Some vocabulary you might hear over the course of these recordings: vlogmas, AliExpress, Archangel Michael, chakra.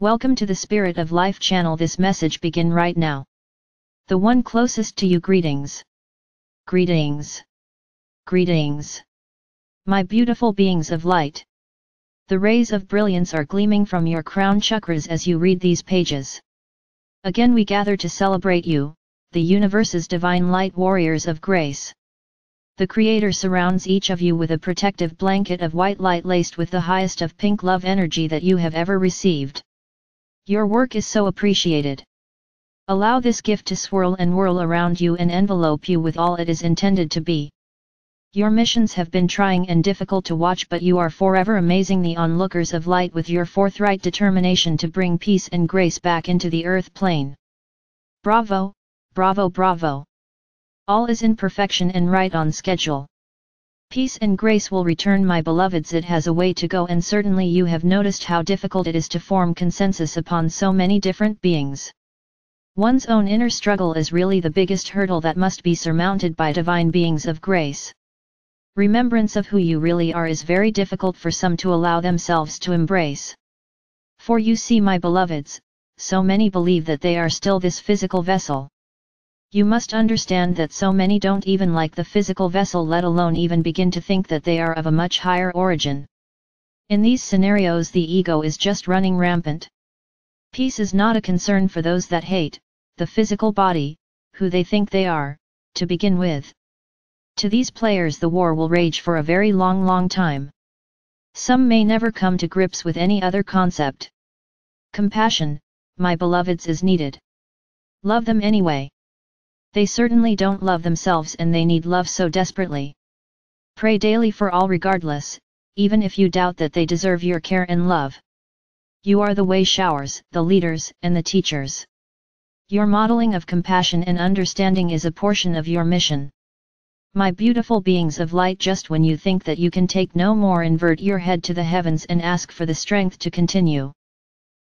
Welcome to the Spirit of Life channel. This message begin right now. The one closest to you, greetings. Greetings. Greetings. My beautiful beings of light. The rays of brilliance are gleaming from your crown chakras as you read these pages. Again we gather to celebrate you, the universe's divine light warriors of grace. The Creator surrounds each of you with a protective blanket of white light laced with the highest of pink love energy that you have ever received. Your work is so appreciated. Allow this gift to swirl and whirl around you and envelope you with all it is intended to be. Your missions have been trying and difficult to watch, but you are forever amazing the onlookers of light with your forthright determination to bring peace and grace back into the earth plane. Bravo, bravo, bravo. All is in perfection and right on schedule. Peace and grace will return, my beloveds. It has a way to go, and certainly you have noticed how difficult it is to form consensus upon so many different beings. One's own inner struggle is really the biggest hurdle that must be surmounted by divine beings of grace. Remembrance of who you really are is very difficult for some to allow themselves to embrace. For you see, my beloveds, so many believe that they are still this physical vessel. You must understand that so many don't even like the physical vessel, let alone even begin to think that they are of a much higher origin. In these scenarios, the ego is just running rampant. Peace is not a concern for those that hate the physical body, who they think they are, to begin with. To these players, the war will rage for a very long time. Some may never come to grips with any other concept. Compassion, my beloveds, is needed. Love them anyway. They certainly don't love themselves, and they need love so desperately. Pray daily for all regardless, even if you doubt that they deserve your care and love. You are the way showers, the leaders, and the teachers. Your modeling of compassion and understanding is a portion of your mission. My beautiful beings of light, just when you think that you can take no more, invert your head to the heavens and ask for the strength to continue.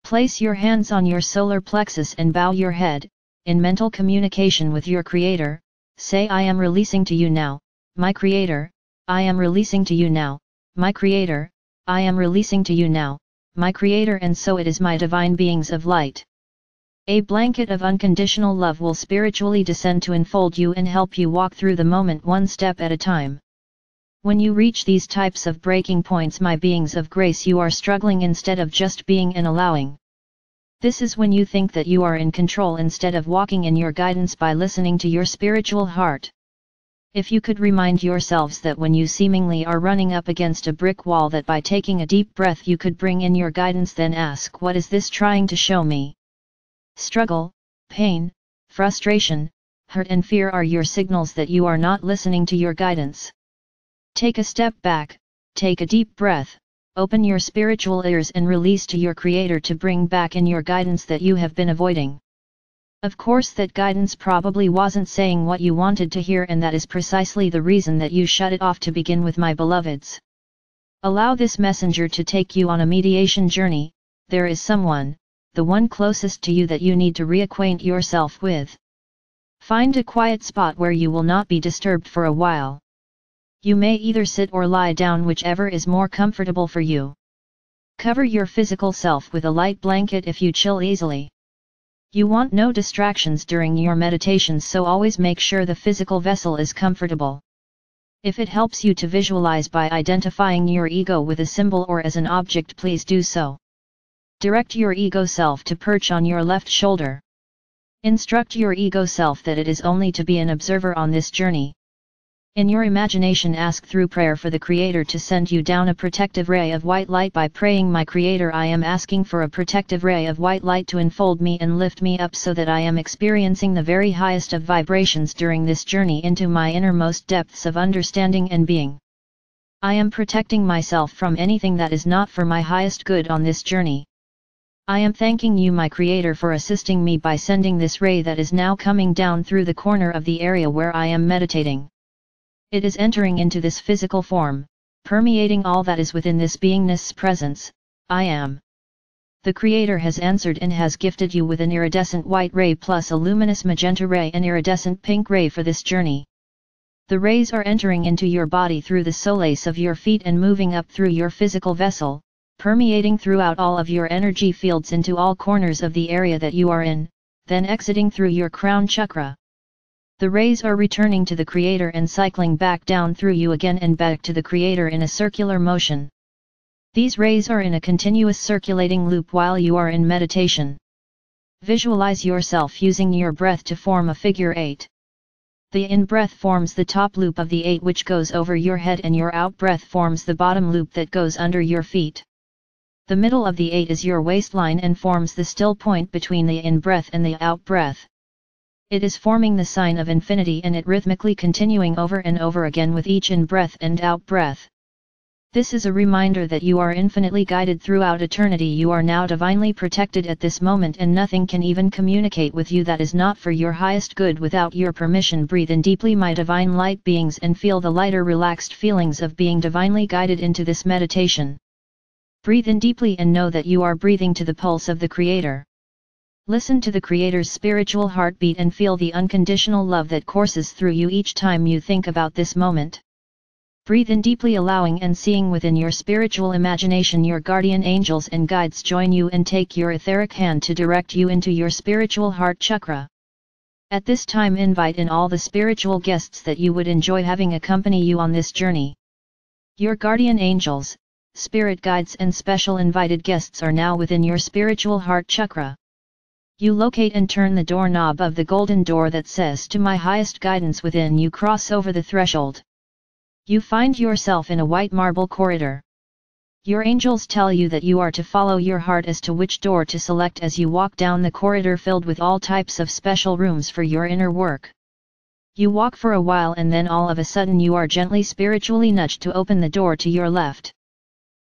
Place your hands on your solar plexus and bow your head. In mental communication with your Creator, say, I am releasing to you now, my Creator, I am releasing to you now, my Creator, I am releasing to you now, my Creator. And so it is, my divine beings of light. A blanket of unconditional love will spiritually descend to enfold you and help you walk through the moment one step at a time. When you reach these types of breaking points, my beings of grace, you are struggling instead of just being and allowing. This is when you think that you are in control instead of walking in your guidance by listening to your spiritual heart. If you could remind yourselves that when you seemingly are running up against a brick wall, that by taking a deep breath you could bring in your guidance, then ask, what is this trying to show me? Struggle, pain, frustration, hurt and fear are your signals that you are not listening to your guidance. Take a step back, take a deep breath. Open your spiritual ears and release to your Creator to bring back in your guidance that you have been avoiding. Of course, that guidance probably wasn't saying what you wanted to hear, and that is precisely the reason that you shut it off to begin with, my beloveds. Allow this messenger to take you on a mediation journey. There is someone, the one closest to you, that you need to reacquaint yourself with. Find a quiet spot where you will not be disturbed for a while. You may either sit or lie down, whichever is more comfortable for you. Cover your physical self with a light blanket if you chill easily. You want no distractions during your meditations, so always make sure the physical vessel is comfortable. If it helps you to visualize by identifying your ego with a symbol or as an object, please do so. Direct your ego self to perch on your left shoulder. Instruct your ego self that it is only to be an observer on this journey. In your imagination, ask through prayer for the Creator to send you down a protective ray of white light by praying, my Creator, I am asking for a protective ray of white light to enfold me and lift me up so that I am experiencing the very highest of vibrations during this journey into my innermost depths of understanding and being. I am protecting myself from anything that is not for my highest good on this journey. I am thanking you, my Creator, for assisting me by sending this ray that is now coming down through the corner of the area where I am meditating. It is entering into this physical form, permeating all that is within this beingness' presence, I am. The Creator has answered and has gifted you with an iridescent white ray plus a luminous magenta ray and iridescent pink ray for this journey. The rays are entering into your body through the soles of your feet and moving up through your physical vessel, permeating throughout all of your energy fields into all corners of the area that you are in, then exiting through your crown chakra. The rays are returning to the Creator and cycling back down through you again and back to the Creator in a circular motion. These rays are in a continuous circulating loop while you are in meditation. Visualize yourself using your breath to form a figure 8. The in-breath forms the top loop of the 8 which goes over your head, and your out-breath forms the bottom loop that goes under your feet. The middle of the 8 is your waistline and forms the still point between the in-breath and the out-breath. It is forming the sign of infinity, and it rhythmically continuing over and over again with each in-breath and out-breath. This is a reminder that you are infinitely guided throughout eternity. You are now divinely protected at this moment, and nothing can even communicate with you that is not for your highest good without your permission. Breathe in deeply, my divine light beings, and feel the lighter, relaxed feelings of being divinely guided into this meditation. Breathe in deeply and know that you are breathing to the pulse of the Creator. Listen to the Creator's spiritual heartbeat and feel the unconditional love that courses through you each time you think about this moment. Breathe in deeply, allowing and seeing within your spiritual imagination your guardian angels and guides join you and take your etheric hand to direct you into your spiritual heart chakra. At this time, invite in all the spiritual guests that you would enjoy having accompany you on this journey. Your guardian angels, spirit guides and special invited guests are now within your spiritual heart chakra. You locate and turn the doorknob of the golden door that says to my highest guidance within you. Cross over the threshold. You find yourself in a white marble corridor. Your angels tell you that you are to follow your heart as to which door to select as you walk down the corridor filled with all types of special rooms for your inner work. You walk for a while, and then all of a sudden you are gently spiritually nudged to open the door to your left.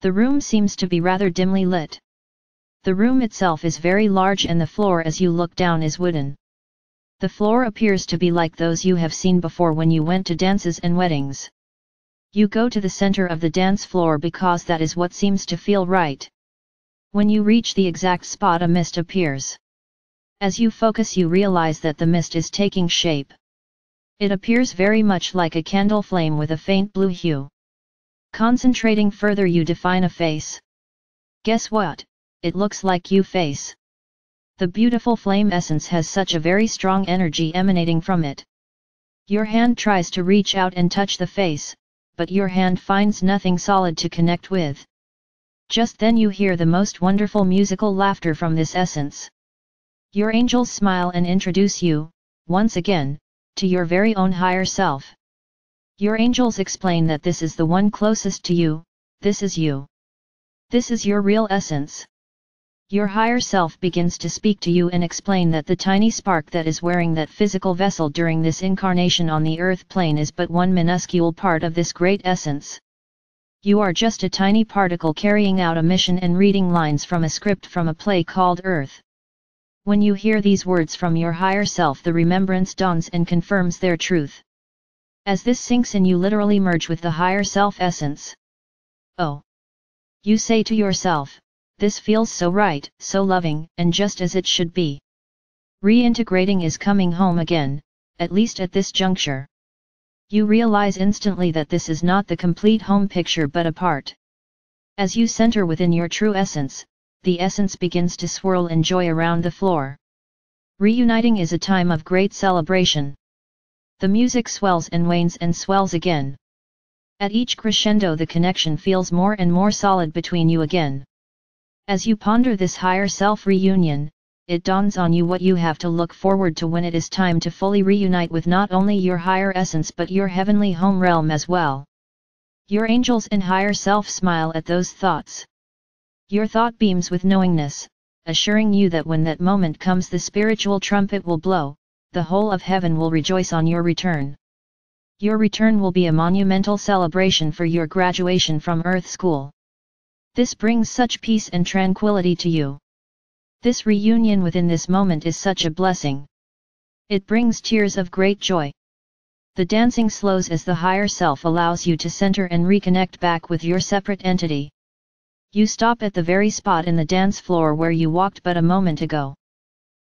The room seems to be rather dimly lit. The room itself is very large, and the floor as you look down is wooden. The floor appears to be like those you have seen before when you went to dances and weddings. You go to the center of the dance floor because that is what seems to feel right. When you reach the exact spot, a mist appears. As you focus, you realize that the mist is taking shape. It appears very much like a candle flame with a faint blue hue. Concentrating further, you define a face. Guess what? It looks like you face. The beautiful flame essence has such a very strong energy emanating from it. Your hand tries to reach out and touch the face, but your hand finds nothing solid to connect with. Just then you hear the most wonderful musical laughter from this essence. Your angels smile and introduce you, once again, to your very own higher self. Your angels explain that this is the one closest to you, this is you. This is your real essence. Your higher self begins to speak to you and explain that the tiny spark that is wearing that physical vessel during this incarnation on the earth plane is but one minuscule part of this great essence. You are just a tiny particle carrying out a mission and reading lines from a script from a play called Earth. When you hear these words from your higher self, the remembrance dawns and confirms their truth. As this sinks in, you literally merge with the higher self essence. Oh! You say to yourself, this feels so right, so loving, and just as it should be. Reintegrating is coming home again, at least at this juncture. You realize instantly that this is not the complete home picture but a part. As you center within your true essence, the essence begins to swirl and joy around the floor. Reuniting is a time of great celebration. The music swells and wanes and swells again. At each crescendo, the connection feels more and more solid between you again. As you ponder this higher self reunion, it dawns on you what you have to look forward to when it is time to fully reunite with not only your higher essence but your heavenly home realm as well. Your angels and higher self smile at those thoughts. Your thought beams with knowingness, assuring you that when that moment comes, the spiritual trumpet will blow. The whole of heaven will rejoice on your return. Your return will be a monumental celebration for your graduation from Earth School. This brings such peace and tranquility to you. This reunion within this moment is such a blessing. It brings tears of great joy. The dancing slows as the higher self allows you to center and reconnect back with your separate entity. You stop at the very spot in the dance floor where you walked but a moment ago.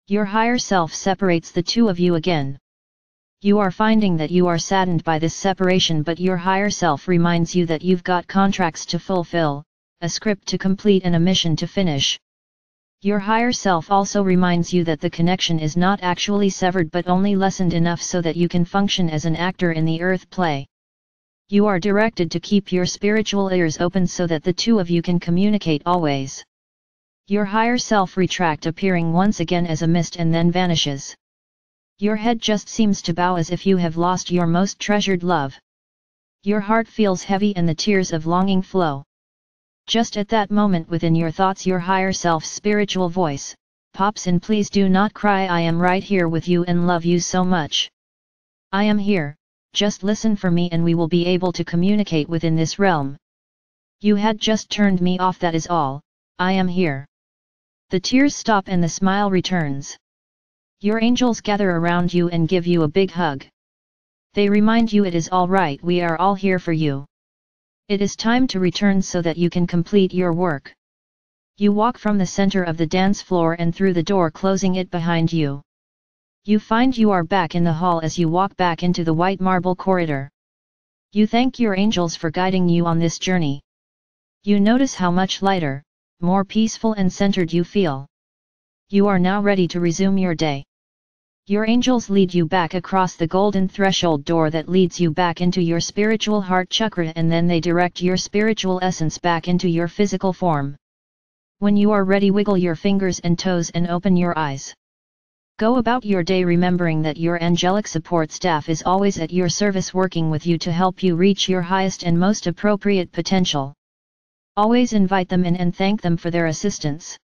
Your higher self separates the two of you again. You are finding that you are saddened by this separation, but your higher self reminds you that you've got contracts to fulfill, a script to complete and a mission to finish. Your higher self also reminds you that the connection is not actually severed but only lessened enough so that you can function as an actor in the earth play. You are directed to keep your spiritual ears open so that the two of you can communicate always. Your higher self retract appearing once again as a mist and then vanishes. Your head just seems to bow as if you have lost your most treasured love. Your heart feels heavy and the tears of longing flow. Just at that moment within your thoughts your higher self's spiritual voice pops in: please do not cry, I am right here with you and love you so much. I am here, just listen for me and we will be able to communicate within this realm. You had just turned me off, that is all, I am here. The tears stop and the smile returns. Your angels gather around you and give you a big hug. They remind you it is all right, we are all here for you. It is time to return so that you can complete your work. You walk from the center of the dance floor and through the door, closing it behind you. You find you are back in the hall as you walk back into the white marble corridor. You thank your angels for guiding you on this journey. You notice how much lighter, more peaceful and centered you feel. You are now ready to resume your day. Your angels lead you back across the golden threshold door that leads you back into your spiritual heart chakra, and then they direct your spiritual essence back into your physical form. When you are ready, wiggle your fingers and toes and open your eyes. Go about your day remembering that your angelic support staff is always at your service, working with you to help you reach your highest and most appropriate potential. Always invite them in and thank them for their assistance.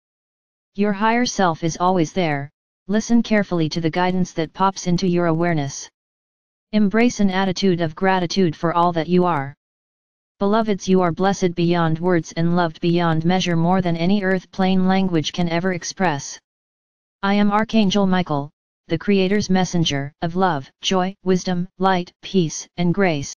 Your higher self is always there. Listen carefully to the guidance that pops into your awareness. Embrace an attitude of gratitude for all that you are. Beloveds, you are blessed beyond words and loved beyond measure, more than any earth plane language can ever express. I am Archangel Michael, the Creator's messenger of love, joy, wisdom, light, peace, and grace.